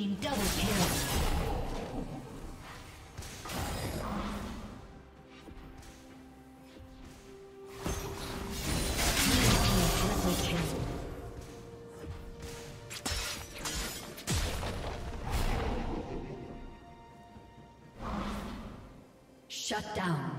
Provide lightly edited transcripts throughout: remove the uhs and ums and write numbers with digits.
team double kill. Shut down.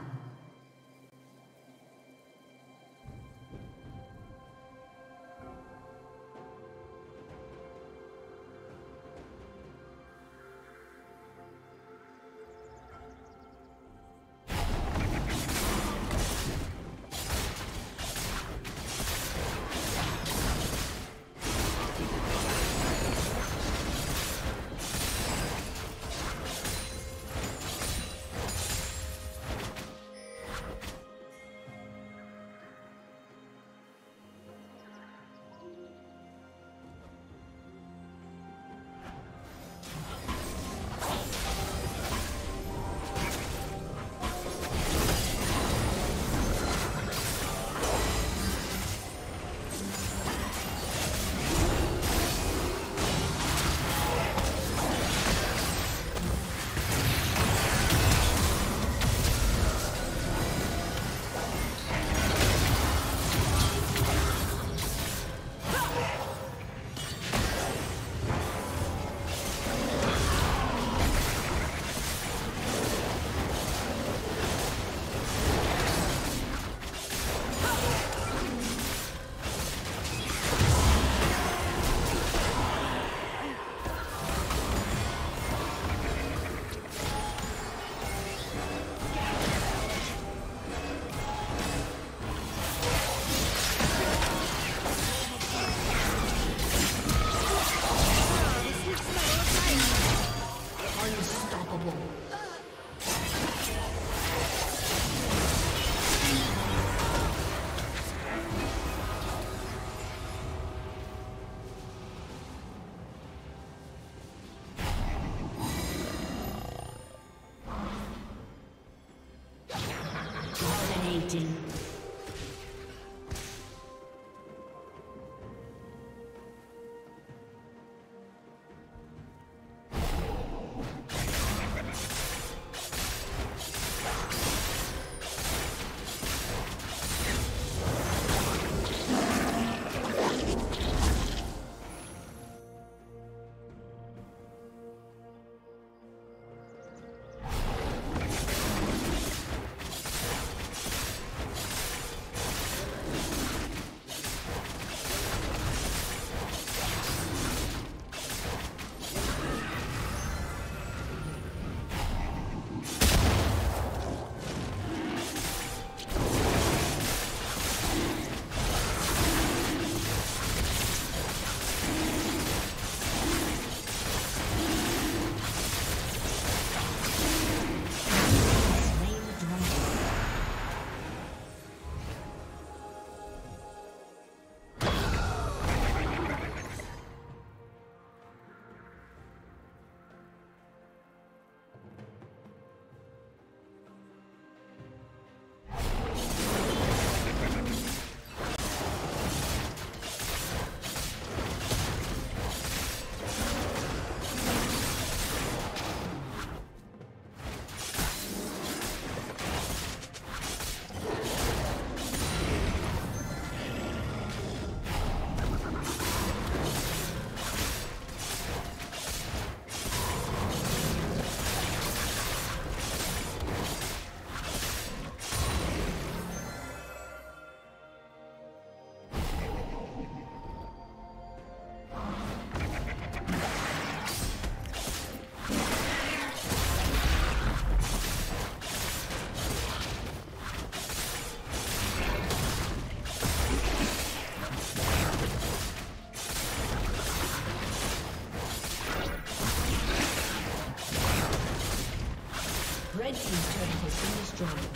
Red team's turret has been destroyed.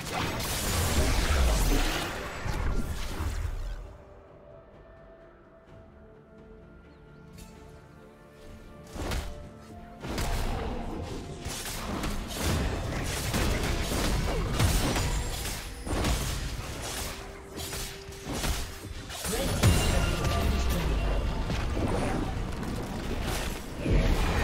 Red team's turret has been destroyed.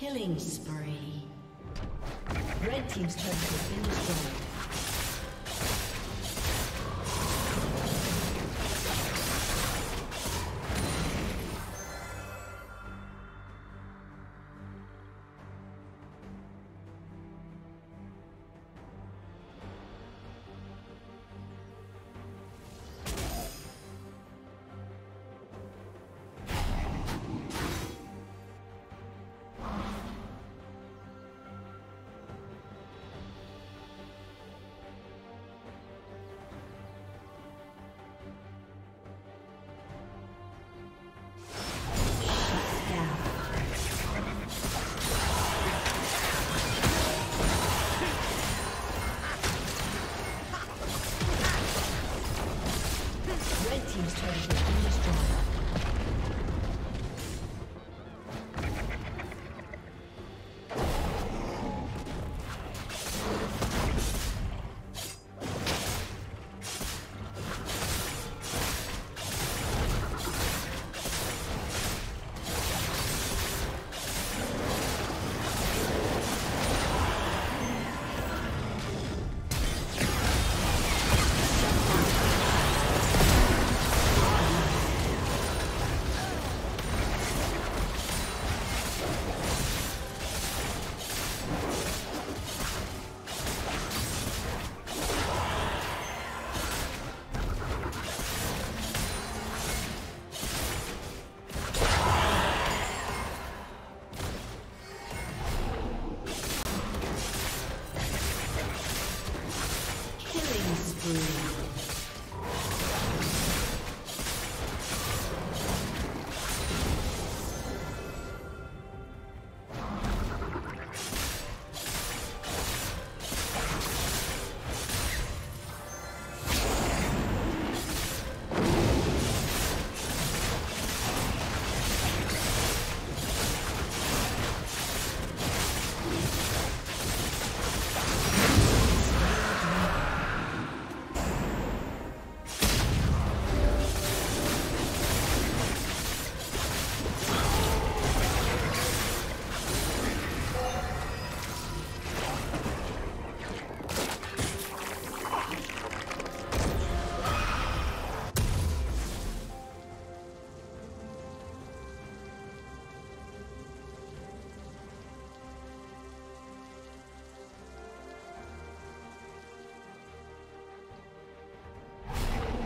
Killing spree. Red Team's turret has been destroyed.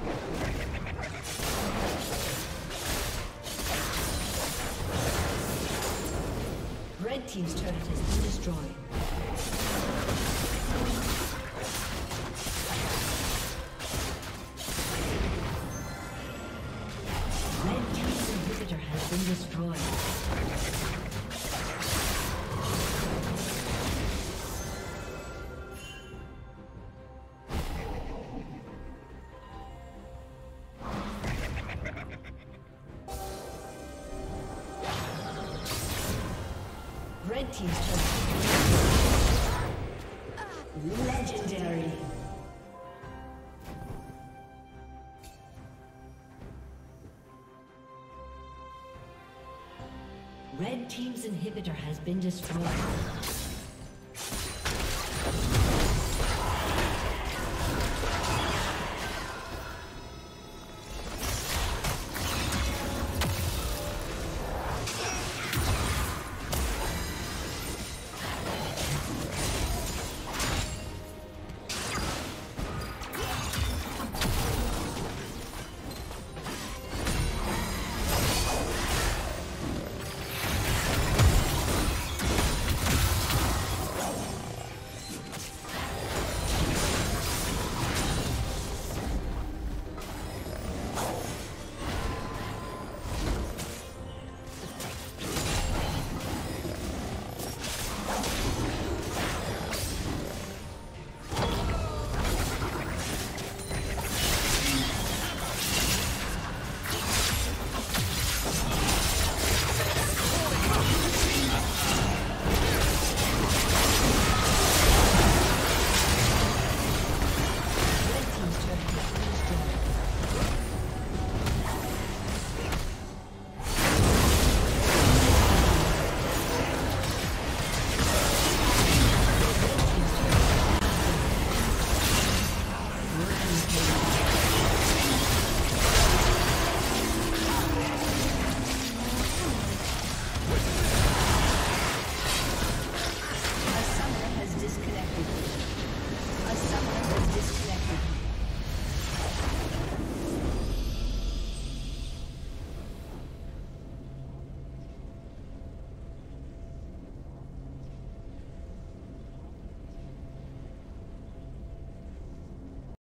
Red Team's turret has been destroyed. Red Team's inhibitor has been destroyed. Legendary. Red Team's inhibitor has been destroyed.